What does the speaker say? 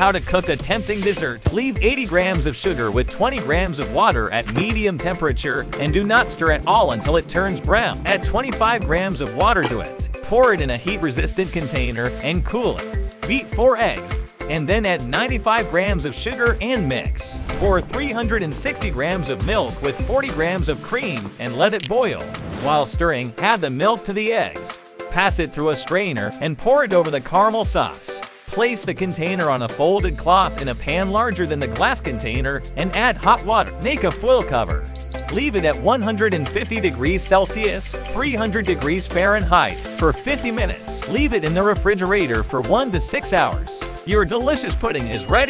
How to cook a tempting dessert. Leave 80 grams of sugar with 20 grams of water at medium temperature and do not stir at all until it turns brown. Add 25 grams of water to it. Pour it in a heat-resistant container and cool it. Beat 4 eggs and then add 95 grams of sugar and mix. Pour 360 grams of milk with 40 grams of cream and let it boil. While stirring, add the milk to the eggs. Pass it through a strainer and pour it over the caramel sauce. Place the container on a folded cloth in a pan larger than the glass container and add hot water. Make a foil cover. Leave it at 150 degrees Celsius, 300 degrees Fahrenheit for 50 minutes. Leave it in the refrigerator for 1 to 6 hours. Your delicious pudding is ready.